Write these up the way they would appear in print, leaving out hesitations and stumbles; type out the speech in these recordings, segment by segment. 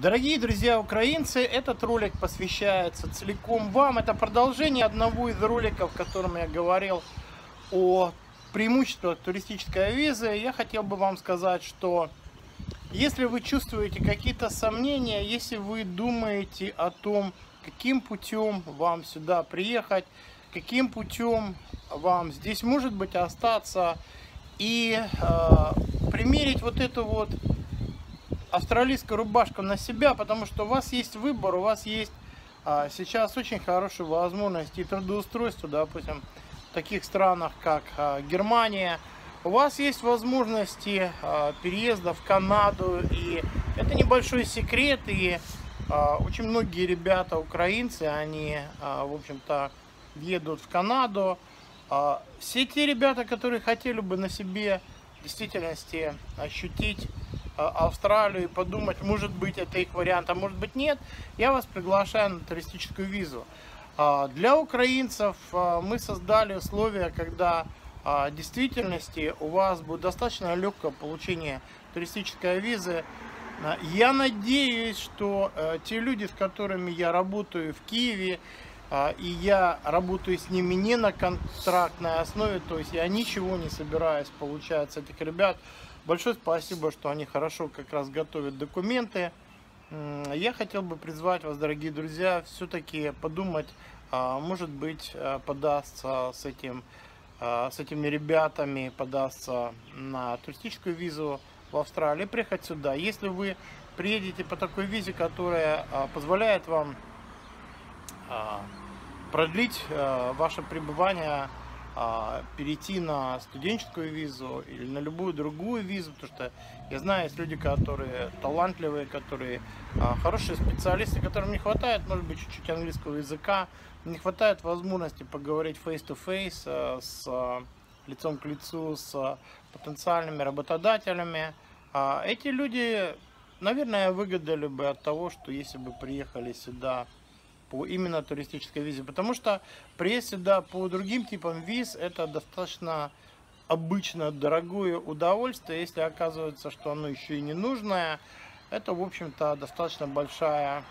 Дорогие друзья украинцы, этот ролик посвящается целиком вам. Это продолжение одного из роликов, в котором я говорил о преимуществах туристической визы. Я хотел бы вам сказать, что если вы чувствуете какие-то сомнения, если вы думаете о том, каким путем вам сюда приехать, каким путем вам здесь, может быть, остаться и примерить вот эту вот австралийскую рубашку на себя, потому что у вас есть выбор, у вас есть сейчас очень хорошая возможность и трудоустройство, допустим, в таких странах, как Германия. У вас есть возможности переезда в Канаду, и это небольшой секрет, и очень многие ребята, украинцы, они, в общем-то, едут в Канаду. Все те ребята, которые хотели бы на себе в действительности ощутить Австралию и подумать, может быть, это их вариант, а может быть, нет, я вас приглашаю на туристическую визу. Для украинцев мы создали условия, когда в действительности у вас будет достаточно легкое получение туристической визы. Я надеюсь, что те люди, с которыми я работаю в Киеве, и я работаю с ними не на контрактной основе, то есть я ничего не собираюсь получать с этих ребят. Большое спасибо, что они хорошо как раз готовят документы. Я хотел бы призвать вас, дорогие друзья, все-таки подумать, может быть, подастся с этими ребятами, подастся на туристическую визу в Австралии, приехать сюда. Если вы приедете по такой визе, которая позволяет вам продлить ваше пребывание, перейти на студенческую визу или на любую другую визу, потому что я знаю, есть люди, которые талантливые, которые хорошие специалисты, которым не хватает, может быть, чуть-чуть английского языка, не хватает возможности поговорить face-to-face, с лицом к лицу, с потенциальными работодателями. Эти люди, наверное, выгодали бы от того, что если бы приехали сюда по именно туристической визе, потому что приезд сюда по другим типам виз — это достаточно обычно дорогое удовольствие, если оказывается, что оно еще и не нужное. Это, в общем-то, достаточно большая,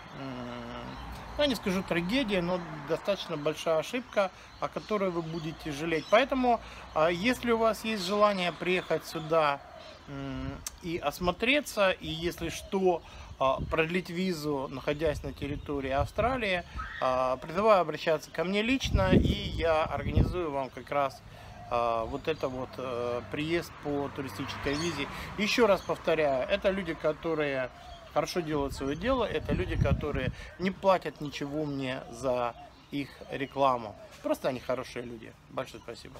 ну, я не скажу трагедия, но достаточно большая ошибка, о которой вы будете жалеть. Поэтому, если у вас есть желание приехать сюда и осмотреться, и если что, продлить визу, находясь на территории Австралии, призываю обращаться ко мне лично, и я организую вам как раз вот это вот приезд по туристической визе. Еще раз повторяю, это люди, которые хорошо делают свое дело, это люди, которые не платят ничего мне за их рекламу. Просто они хорошие люди. Большое спасибо.